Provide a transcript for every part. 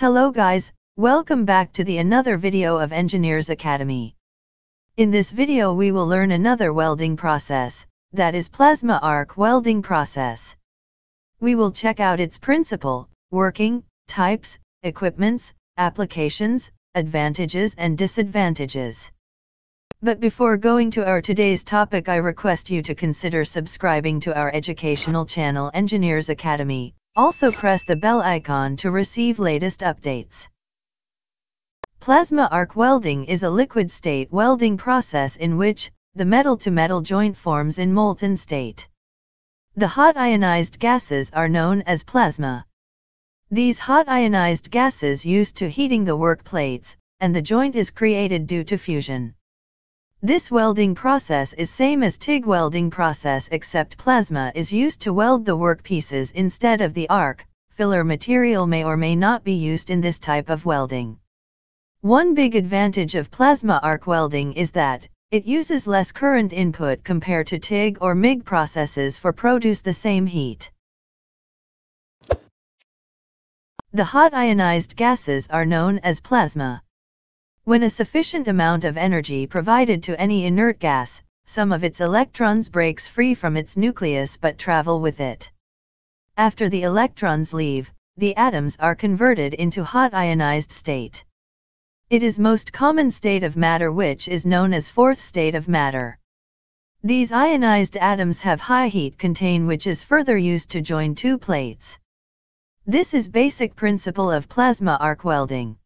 Hello guys, welcome back to another video of Engineers Academy. In this video we will learn another welding process, that is plasma arc welding process. We will check out its principle, working, types, equipments, applications, advantages and disadvantages. But before going to our today's topic, I request you to consider subscribing to our educational channel Engineers Academy. Also press the bell icon to receive latest updates. Plasma arc welding is a liquid state welding process in which the metal-to-metal joint forms in molten state. The hot ionized gases are known as plasma. These hot ionized gases used to heating the work plates, and the joint is created due to fusion. This welding process is same as TIG welding process, except plasma is used to weld the work pieces instead of the arc. Filler material may or may not be used in this type of welding. One big advantage of plasma arc welding is that it uses less current input compared to TIG or MIG processes for produce the same heat. The hot ionized gases are known as plasma. When a sufficient amount of energy provided to any inert gas, some of its electrons breaks free from its nucleus but travel with it. After the electrons leave, the atoms are converted into hot ionized state. It is most common state of matter, which is known as fourth state of matter. These ionized atoms have high heat content, which is further used to join two plates. This is basic principle of plasma arc welding.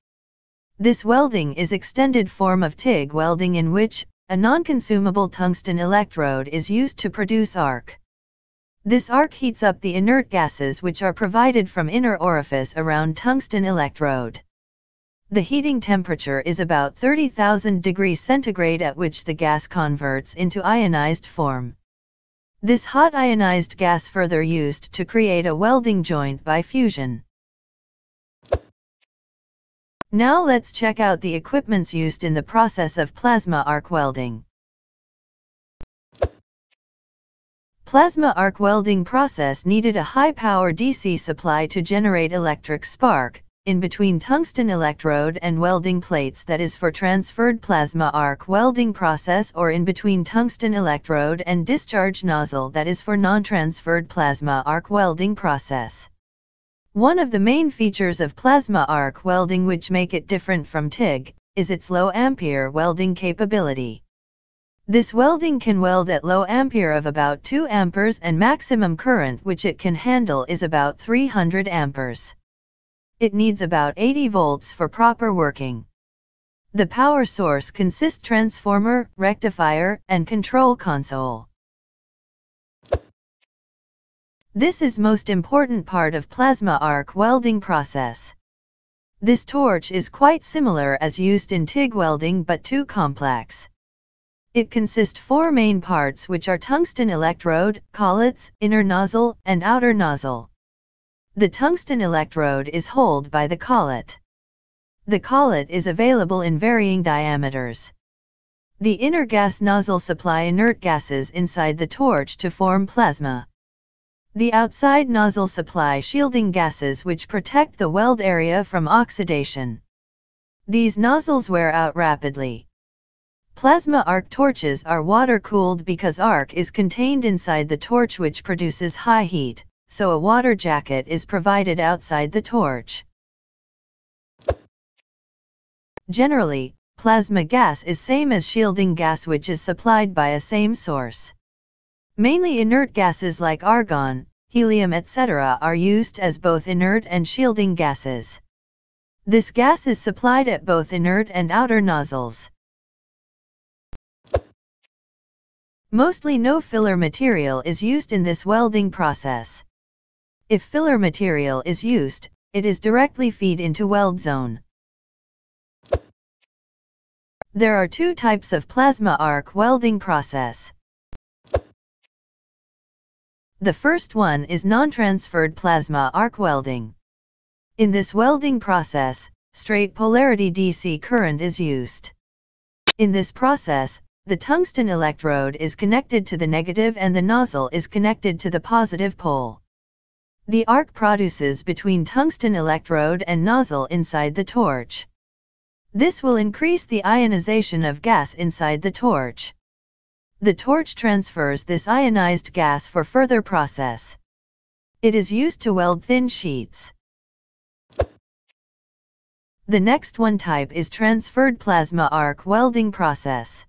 This welding is extended form of TIG welding, in which a non-consumable tungsten electrode is used to produce arc. This arc heats up the inert gases which are provided from inner orifice around tungsten electrode. The heating temperature is about 30,000 degrees centigrade, at which the gas converts into ionized form. This hot ionized gas further used to create a welding joint by fusion. Now let's check out the equipments used in the process of plasma arc welding. Plasma arc welding process needed a high power DC supply to generate electric spark in between tungsten electrode and welding plates, that is for transferred plasma arc welding process, or in between tungsten electrode and discharge nozzle, that is for non-transferred plasma arc welding process. One of the main features of plasma arc welding which make it different from TIG, is its low ampere welding capability. This welding can weld at low ampere of about 2 amperes, and maximum current which it can handle is about 300 amperes. It needs about 80 volts for proper working. The power source consists transformer, rectifier, and control console. This is most important part of plasma arc welding process. This torch is quite similar as used in TIG welding but too complex. It consists 4 main parts, which are tungsten electrode, collets, inner nozzle, and outer nozzle. The tungsten electrode is held by the collet. The collet is available in varying diameters. The inner gas nozzle supply inert gases inside the torch to form plasma. The outside nozzle supply shielding gases which protect the weld area from oxidation. These nozzles wear out rapidly. Plasma arc torches are water-cooled because arc is contained inside the torch which produces high heat, so a water jacket is provided outside the torch. Generally, plasma gas is same as shielding gas which is supplied by a same source. Mainly inert gases like argon, helium etc. are used as both inert and shielding gases. This gas is supplied at both inert and outer nozzles. Mostly no filler material is used in this welding process. If filler material is used, it is directly feed into weld zone. There are 2 types of plasma arc welding process. The first one is non-transferred plasma arc welding. In this welding process, straight polarity DC current is used. In this process, the tungsten electrode is connected to the negative and the nozzle is connected to the positive pole. The arc produces between tungsten electrode and nozzle inside the torch. This will increase the ionization of gas inside the torch. The torch transfers this ionized gas for further process. It is used to weld thin sheets. The next one type is transferred plasma arc welding process.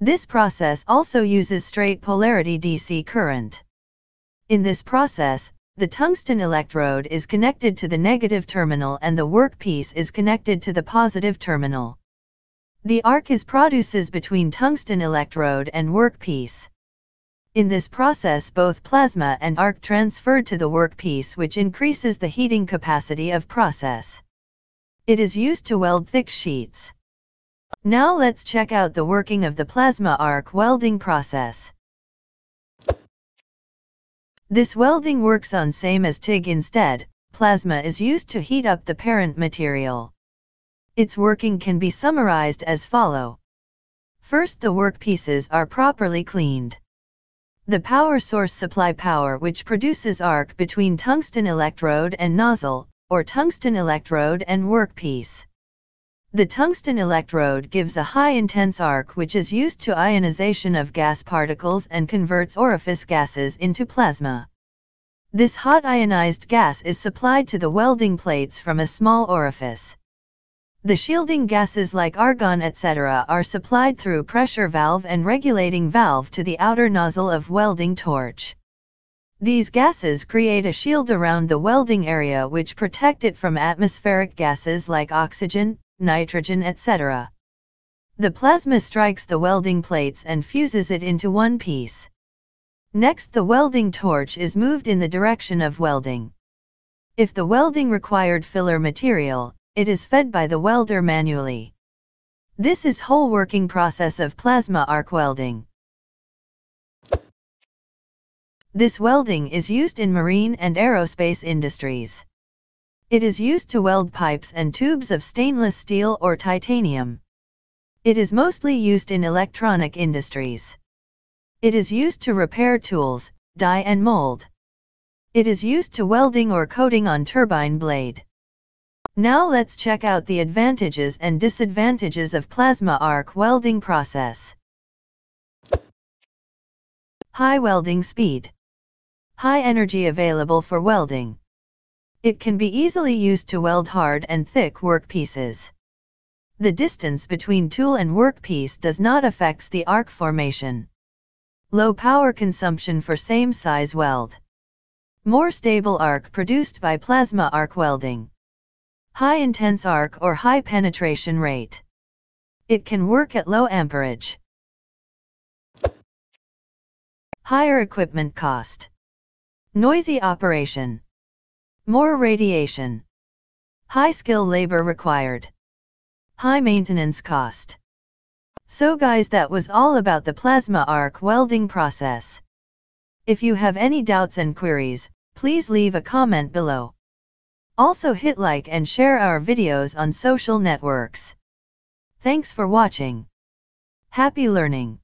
This process also uses straight polarity DC current. In this process, the tungsten electrode is connected to the negative terminal and the workpiece is connected to the positive terminal. The arc is produced between tungsten electrode and workpiece. In this process, both plasma and arc transferred to the workpiece, which increases the heating capacity of process. It is used to weld thick sheets. Now let's check out the working of the plasma arc welding process. This welding works on same as TIG. Instead, plasma is used to heat up the parent material. Its working can be summarized as follow. First, the workpieces are properly cleaned. The power source supply power which produces arc between tungsten electrode and nozzle, or tungsten electrode and workpiece. The tungsten electrode gives a high intense arc which is used to ionization of gas particles and converts orifice gases into plasma. This hot ionized gas is supplied to the welding plates from a small orifice. The shielding gases like argon etc. are supplied through pressure valve and regulating valve to the outer nozzle of welding torch. These gases create a shield around the welding area which protect it from atmospheric gases like oxygen, nitrogen etc. The plasma strikes the welding plates and fuses it into one piece. Next, the welding torch is moved in the direction of welding. If the welding required filler material, it is fed by the welder manually. This is whole working process of plasma arc welding. This welding is used in marine and aerospace industries. It is used to weld pipes and tubes of stainless steel or titanium. It is mostly used in electronic industries. It is used to repair tools, die and mold. It is used to welding or coating on turbine blade. Now let's check out the advantages and disadvantages of plasma arc welding process. High welding speed. High energy available for welding. It can be easily used to weld hard and thick workpieces. The distance between tool and workpiece does not affect the arc formation. Low power consumption for same size weld. More stable arc produced by plasma arc welding. High intense arc or high penetration rate. It can work at low amperage. Higher equipment cost. Noisy operation. More radiation. High skill labor required. High maintenance cost. So guys, that was all about the plasma arc welding process. If you have any doubts and queries, please leave a comment below. Also hit like and share our videos on social networks. Thanks for watching. Happy learning.